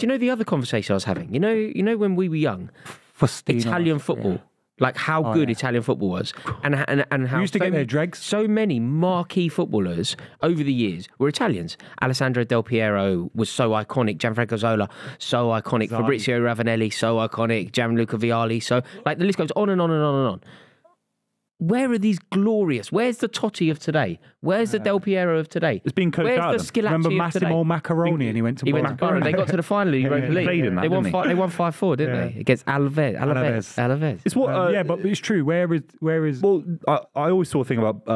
Do you know the other conversation I was having? You know when we were young, Italian football, like how good Italian football was, and how we used to get their dregs. So many marquee footballers over the years were Italians. Alessandro Del Piero was so iconic. Gianfranco Zola, so iconic. Exactly. Fabrizio Ravanelli, so iconic. Gianluca Vialli, so like the list goes on and on and on and on. Where are these glorious? Where's the Totti of today? Where's the Del Piero of today? It's been coached out of them. Remember Massimo Macaroni, and he went to Bologna. They got to the final. They won 5-4, didn't they? Against Alaves. It's what? Yeah, but it's true. Where is? Well, I always saw a thing about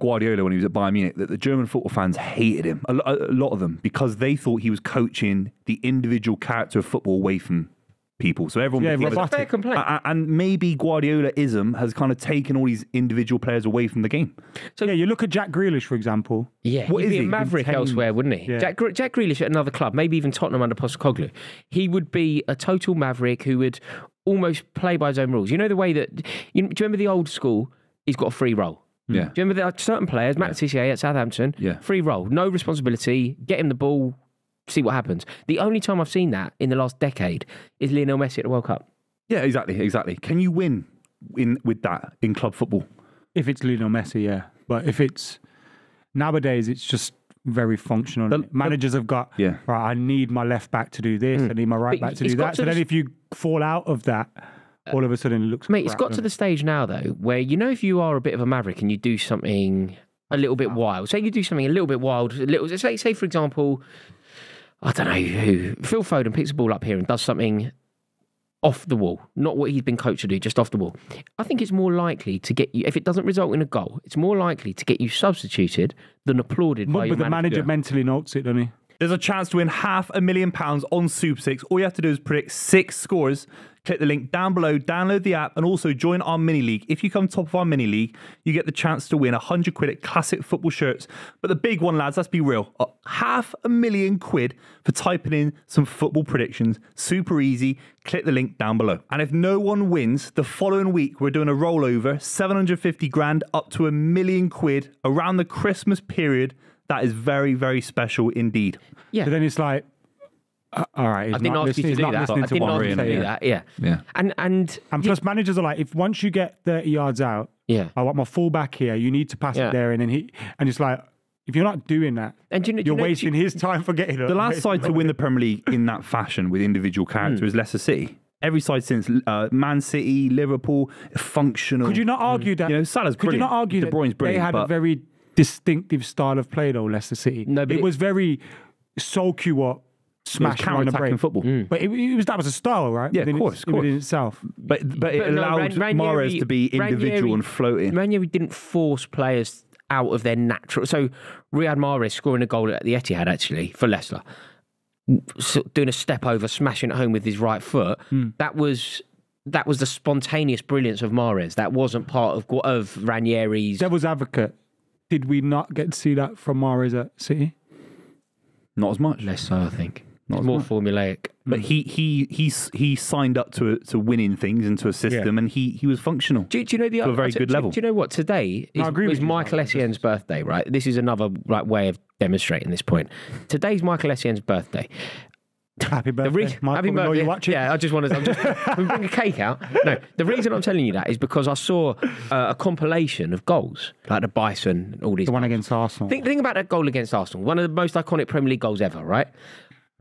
Guardiola when he was at Bayern Munich that the German football fans hated him. A lot of them, because they thought he was coaching the individual character of football away from people. So everyone... Yeah, it's a fair complaint. And maybe Guardiola-ism has kind of taken all these individual players away from the game. So yeah, you look at Jack Grealish, for example. Yeah, what he'd be a maverick elsewhere, wouldn't he? Yeah. Jack Grealish at another club, maybe even Tottenham under Postecoglou, he would be a total maverick who would almost play by his own rules. You know the way that... do you remember the old school? He's got a free roll. Yeah. Do you remember that certain players, Matt Tissier at Southampton, free roll, no responsibility, get him the ball, see what happens. The only time I've seen that in the last decade is Lionel Messi at the World Cup. Yeah, exactly. Can you win with that in club football? If it's Lionel Messi, yeah. But if it's... Nowadays, it's just very functional. Managers have got, right, I need my left back to do this, I need my right back to do that. So then if you fall out of that, all of a sudden it looks... Mate, crap, it's got to the stage now, though, where you know if you are a bit of a maverick and you do something a little bit wild. Say you do something a little bit wild. Say, for example... I don't know who. Phil Foden picks the ball up here and does something off the wall. Not what he's been coached to do, just off the wall. I think it's more likely to get you, if it doesn't result in a goal, it's more likely to get you substituted than applauded by your manager. But the manager mentally notes it, doesn't he? There's a chance to win £500,000 on Super 6. All you have to do is predict 6 scores. Click the link down below, download the app, and also join our mini league. If you come top of our mini league, you get the chance to win £100 at Classic Football shirts. But the big one, lads, let's be real, £500,000 for typing in some football predictions. Super easy. Click the link down below. And if no one wins, the following week, we're doing a rollover, £750,000 up to £1,000,000 around the Christmas period. That is very, very special indeed. Yeah. So then it's like, all right, I didn't ask you to do that. I didn't ask you to do that. Yeah. And plus, managers are like, if once you get 30 yards out, I want my full back here. You need to pass it there, and then it's like, if you're not doing that, and you're wasting his time for getting it. The last side to win the Premier League in that fashion with individual character is Leicester City. Every side since Man City, Liverpool, functional. Could you not argue that? You know, Salah's brilliant. Could you not argue that they had a very distinctive style of play though, Leicester City? No, but it was very soak you up, smash counter attacking football. But that was a style, right? Yeah, of course. Within itself. But it allowed Mahrez to be individual and floating. Ranieri didn't force players out of their natural. So Riyad Mahrez scoring a goal at the Etihad actually for Leicester, doing a step over, smashing it home with his right foot. That was the spontaneous brilliance of Mahrez. That wasn't part of Ranieri's. Devil's advocate. Did we not get to see that from Mahrez at City? Not as much. Less so, I think. It's more formulaic. But he signed up to winning things and to a system, and he was functional. Do you know the other, to a very good level? Do you know what? Today is Michael Essien's birthday, right? This is another way of demonstrating this point. Today's Michael Essien's birthday. Happy birthday, Michael. Know you watch it. Yeah, I'm just we bring a cake out. No, the reason I'm telling you that is because I saw a compilation of goals, like the Bison and all these. The one against Arsenal. Think about that goal against Arsenal. One of the most iconic Premier League goals ever, right?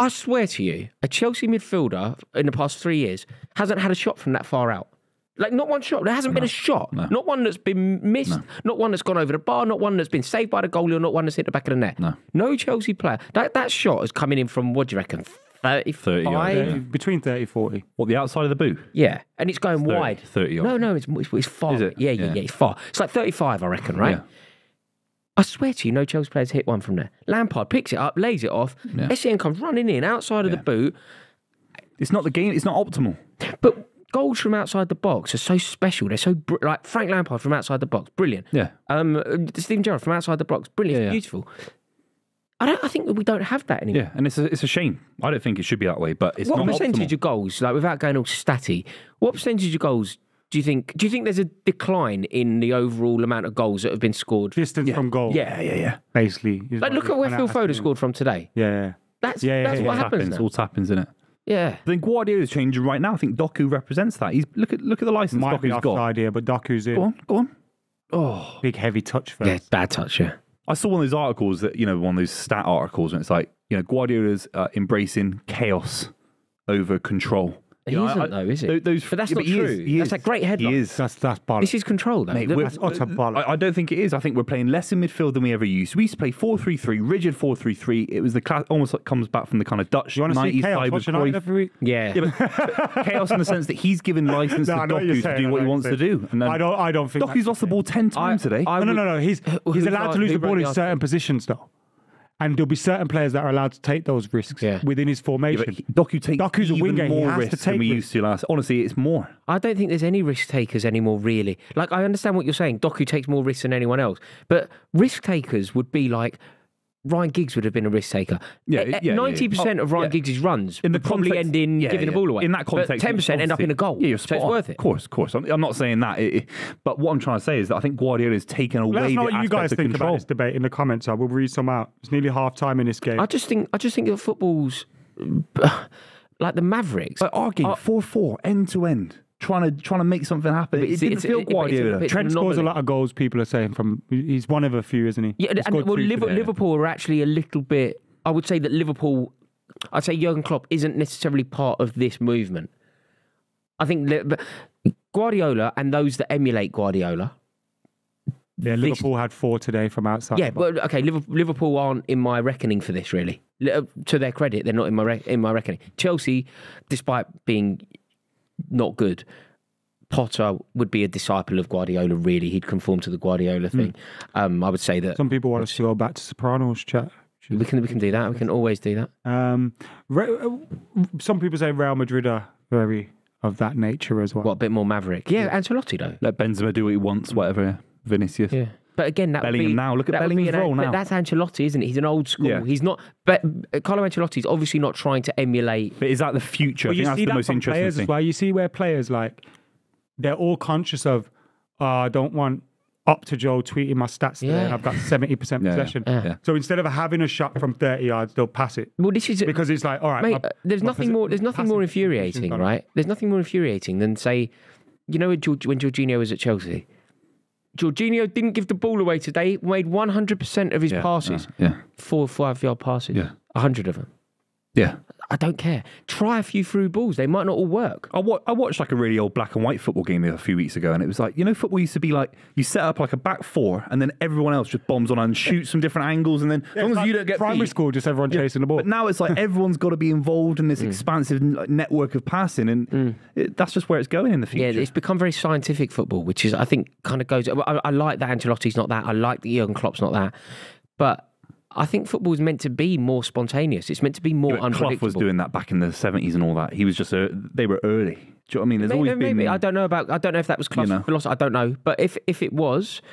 I swear to you, a Chelsea midfielder in the past 3 years hasn't had a shot from that far out. Like, not one shot. There hasn't been a shot. No. Not one that's been missed. No. Not one that's gone over the bar. Not one that's been saved by the goalie. Or not one that's hit the back of the net. No. No Chelsea player. That shot is coming in from, what do you reckon, 35? Between 30 and 40. What, the outside of the boot? Yeah. And it's going wide. 30 odd. No, it's far. Is it? Yeah, it's far. It's like 35, I reckon, right? Yeah. I swear to you, no Chelsea players hit one from there. Lampard picks it up, lays it off. Essien comes running in outside of the boot. It's not the game. It's not optimal. But goals from outside the box are so special. They're so like Frank Lampard from outside the box, brilliant. Yeah. Steven Gerrard from outside the box, brilliant, beautiful. I think that we don't have that anymore. Yeah, and it's a shame. I don't think it should be that way. But it's not optimal. What percentage of goals, like without going all statty, what percentage of goals? Do you think there's a decline in the overall amount of goals that have been scored? Distance from goal. Yeah. Basically. Like, look at where Phil Foden scored from today. Yeah. That's what happens. It all happens, isn't it? Yeah. But then Guardiola's changing right now. I think Doku represents that. He's look at the license Doku's got. Idea, but Doku's in. Go on. Oh, big heavy touch first. Yeah, bad touch. Yeah. I saw one of those articles that one of those stat articles, and it's like Guardiola's embracing chaos over control. He isn't, though, is he? But that's not true. That's a great headline. He is. That's bollocks. This is control, though. Mate, that's utter bollocks. I don't think it is. I think we're playing less in midfield than we ever used. We used to play 4-3-3, rigid 4-3-3. It was the class, almost like comes back from the kind of Dutch 90s side with Cruyff every week. Yeah, but chaos in the sense that he's given license to Doku to do what he wants to do. I don't think Doku's lost the ball 10 times today. No. He's allowed to lose the ball in certain positions, though. And there'll be certain players that are allowed to take those risks within his formation. Yeah, Doku's even a winger. More risks than we used to last. Honestly, it's more. I don't think there's any risk takers anymore, really. Like, I understand what you're saying. Doku takes more risks than anyone else. But risk takers would be like... Ryan Giggs would have been a risk taker. 90% of Ryan Giggs' runs would probably end in giving the ball away. In that context, but 10% end up in a goal. Yeah, so it's worth it. Of course. I'm not saying that. But what I'm trying to say is that I think Guardiola's taken away the aspect of control. Let us know what you guys think about this debate in the comments. I will read some out. It's nearly half time in this game. I just think that football's like the Mavericks. But our game, 4-4, end to end. Trying to make something happen. It didn't feel Guardiola. Trent scores a lot of goals, people are saying. He's one of a few, isn't he? Yeah, and well, Liverpool are actually a little bit... I would say that Liverpool... I'd say Jurgen Klopp isn't necessarily part of this movement. I think Guardiola and those that emulate Guardiola... Yeah, Liverpool had 4 today from outside. Yeah, but okay, Liverpool aren't in my reckoning for this, really. To their credit, they're not in my reckoning. Chelsea, despite being... not good. Potter would be a disciple of Guardiola, really. He'd conform to the Guardiola thing. I would say that... Some people want us to go back to Sopranos chat. We can do that. We can always do that. Some people say Real Madrid are very of that nature as well. What, a bit more Maverick. Yeah, Ancelotti though. Let Benzema do what he wants, whatever. Vinicius. Yeah. But again, that Bellingham would be... now. Look at Bellingham's role now. That's Ancelotti, isn't it? He's an old school. Yeah. He's not... But Carlo Ancelotti's obviously not trying to emulate... But is that the future? Well, I think that's the most interesting thing. Well, you see where players, like, they're all conscious of, I don't want up to Joe tweeting my stats today. I've got 70% possession. Yeah. So instead of having a shot from 30 yards, they'll pass it. Well, this is... Because it's like, all right... Mate, there's nothing more infuriating, right? There's nothing more infuriating than, say, when Jorginho was at Chelsea... Jorginho didn't give the ball away today. He made 100% of his passes. 4 or 5 yard passes. 100 of them. Yeah. I don't care. Try a few through balls. They might not all work. I watched like a really old black and white football game a few weeks ago, and it was like, football used to be like, you set up like a back four and then everyone else just bombs on and shoots from different angles, and then as long as you don't get primary school, just everyone chasing the ball. But now it's like everyone's got to be involved in this expansive network of passing, and that's just where it's going in the future. Yeah, it's become very scientific football, which is, I think, kind of goes... I like that Ancelotti's not that. I like that Jurgen Klopp's not that. But... I think football is meant to be more spontaneous. It's meant to be more unpredictable. Clough was doing that back in the 70s and all that. He was just they were early. Do you know what I mean? There's always been. I don't know about. I don't know if that was Clough's philosophy. I don't know. But if it was,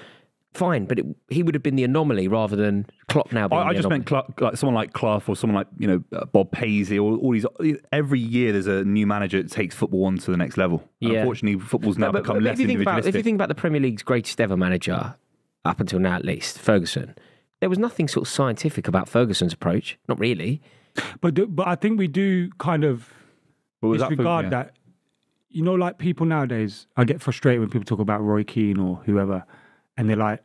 fine. But he would have been the anomaly rather than Klopp now. Being I just meant Clough, like someone like Clough or someone like Bob Paisley or all these. Every year there's a new manager that takes football on to the next level. Yeah. Unfortunately, football's now become less individualistic. If you think about the Premier League's greatest ever manager up until now, at least Ferguson. There was nothing sort of scientific about Ferguson's approach. Not really. But I think we do kind of disregard that. Like people nowadays, I get frustrated when people talk about Roy Keane or whoever, and they're like,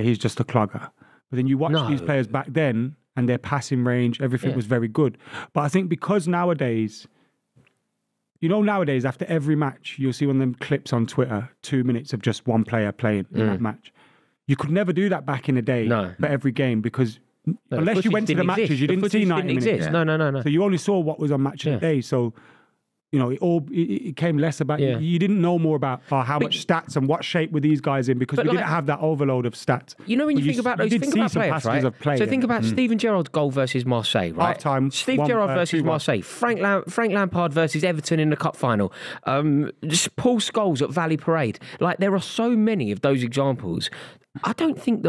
he's just a clogger. But then you watch these players back then, and their passing range, everything was very good. But I think because nowadays... nowadays, after every match, you'll see one of them clips on Twitter, 2 minutes of just one player playing in that match. You could never do that back in the day for every game because unless you went to the matches, you didn't see 90 minutes. No. So you only saw what was on match of the day. So, it came less about... Yeah. You didn't know more about how much stats and what shape were these guys in because we didn't have that overload of stats. When you think about those, think about players, right? So think about Steven Gerrard's goal versus Marseille, right? Half-time, Gerrard versus Marseille. Frank Lampard versus Everton in the cup final. Just Paul Scholes at Valley Parade. Like, there are so many of those examples... I don't think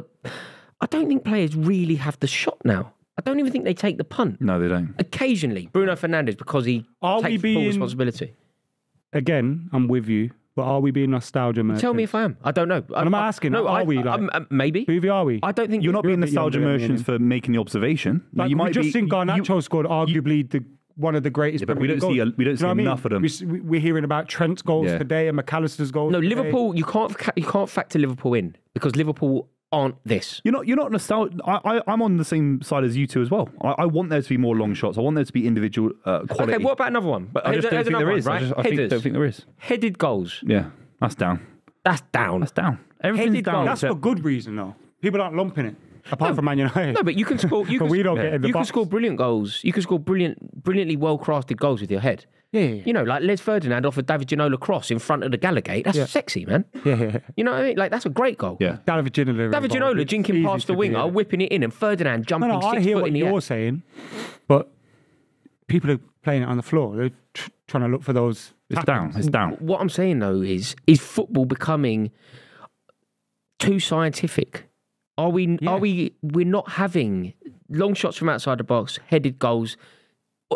players really have the shot now. I don't even think they take the punt. No, they don't. Occasionally, Bruno Fernandes because he takes full responsibility. Again, I'm with you. But are we being nostalgia merchants? Tell me if I am. I don't know. I'm not asking. No, are we? Like, maybe. Who are we? I don't think you're not being nostalgia merchants for making the observation. Like, you might just think Garnacho scored arguably one of the greatest. Yeah, but we don't see enough of them. We're hearing about Trent's goals today and McAllister's goals. No, Liverpool. You can't factor Liverpool in because Liverpool aren't this. You're not nostalgic. I'm on the same side as you two as well. I want there to be more long shots. I want there to be individual quality. Okay, what about another one? But I just don't think there is. Headed goals. Yeah, that's down. That's down. That's down. Everything's headed down. That's for good reason though. People aren't lumping it. Apart from Man United. No, but you can score. You can score brilliant goals. You can score brilliantly well-crafted goals with your head. Yeah. You know, like Les Ferdinand off a David Ginola cross in front of the Gallagate. That's sexy, man. Yeah. You know what I mean? Like, that's a great goal. Yeah. David Ginola jinking past the winger, whipping it in, and Ferdinand jumping 6 foot in the air. I hear what you're saying, but people are playing it on the floor. They're trying to look for those. It's down. What I'm saying, though, is football becoming too scientific? We're not having long shots from outside the box, headed goals.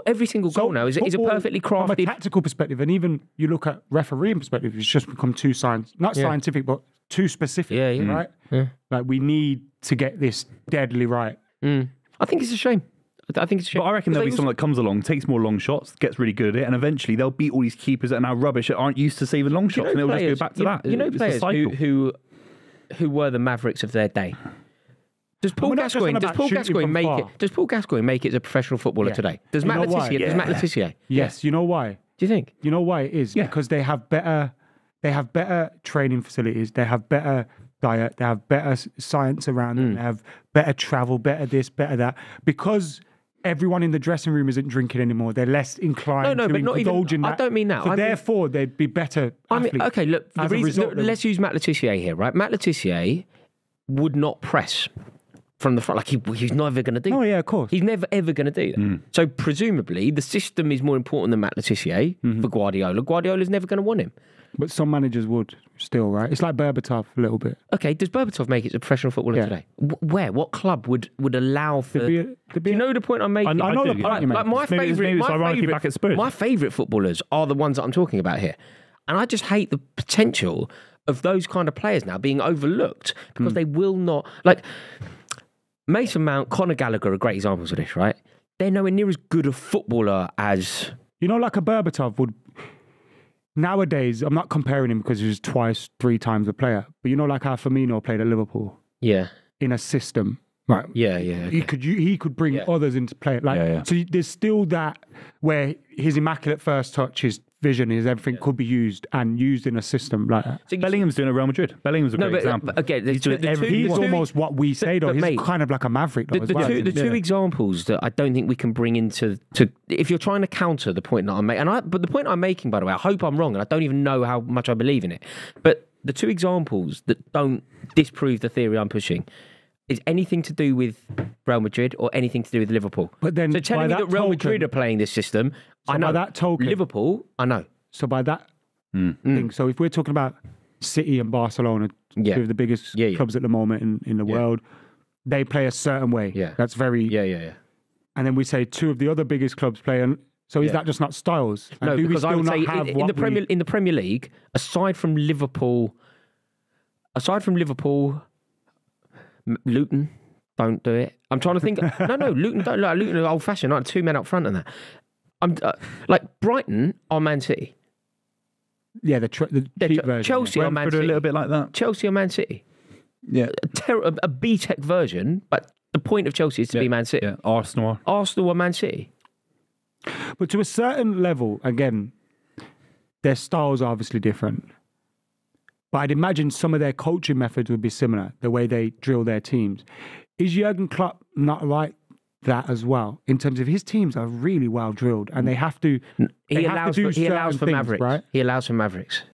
Every single goal now is a perfectly crafted... From a tactical perspective, and even you look at refereeing perspective, it's just become too scientific, not scientific, but too specific, right? Yeah. Like, we need to get this deadly right. Mm. I think it's a shame. But I reckon there'll be someone that comes along, takes more long shots, gets really good at it, and eventually they'll beat all these keepers that are now rubbish that aren't used to saving long shots, and they'll just go back to that. You know players who were the Mavericks of their day. Does Paul Gascoigne make it as a professional footballer today? Does Matt Letizia? Yes. You know why? Do you think? You know why it is? Yeah. Because they have better training facilities. They have better diet. They have better science around them. They have better travel, better this, better that. Because everyone in the dressing room isn't drinking anymore. They're less inclined to indulge in that. I don't mean that. So therefore, they'd be better athletes. I mean, okay, look, let's use Matt Letizia here, right? Matt Letizia would not press from the front. Like, he's never going to do that. Oh, yeah, of course. He's never, ever going to do that. Mm. So, presumably, the system is more important than Matt Letizia for Guardiola. Guardiola's never going to want him. But some managers would still, right? It's like Berbatov a little bit. Okay, does Berbatov make it as a professional footballer today? Where? What club would allow for... Do you know the point I'm making? I know the point you're making. My favourite footballers are the ones that I'm talking about here. And I just hate the potential of those kind of players now being overlooked because they will not... Like, Mason Mount, Conor Gallagher are great examples of this, right? They're nowhere near as good a footballer as... You know, like a Berbatov would... Nowadays, I'm not comparing him because he's twice, three times a player. But you know, like how Firmino played at Liverpool. Yeah. In a system. Right. Yeah. Okay. He could bring others into play. Like, so there's still that where his immaculate first touch, his vision, his everything could be used and used in a system like that. So Bellingham's doing it at Real Madrid. Bellingham's a great example. Again, he's almost what we say, though. He's kind of like a maverick, though. The two examples that I don't think we can bring into... if you're trying to counter the point that I'm making... But the point I'm making, by the way, I hope I'm wrong, and I don't even know how much I believe in it. But the two examples that don't disprove the theory I'm pushing... is anything to do with Real Madrid or anything to do with Liverpool. But then, so telling me that Real Madrid are playing this system, I know. By that token, Liverpool, I know. So by that thing, so if we're talking about City and Barcelona, two of the biggest clubs at the moment in the world, they play a certain way. Yeah. That's very... Yeah. And then we say two of the other biggest clubs play... So is that just not styles? And no, because I would say in the Premier League, aside from Liverpool... Luton don't do it. I'm trying to think. No, Luton don't. Like, Luton are old fashioned. Like, two men up front and that. I'm like Brighton are Man City. Yeah, the cheap version. Chelsea are Man City. A little bit like that. Chelsea are Man City. Yeah, a B-Tech version, but the point of Chelsea is to be Man City. Yeah. Arsenal are Man City. But to a certain level, again, their styles are obviously different. But I'd imagine some of their coaching methods would be similar, the way they drill their teams. Is Jurgen Klopp not like that as well? In terms of his teams are really well drilled and they have to do certain things, right? He allows for Mavericks.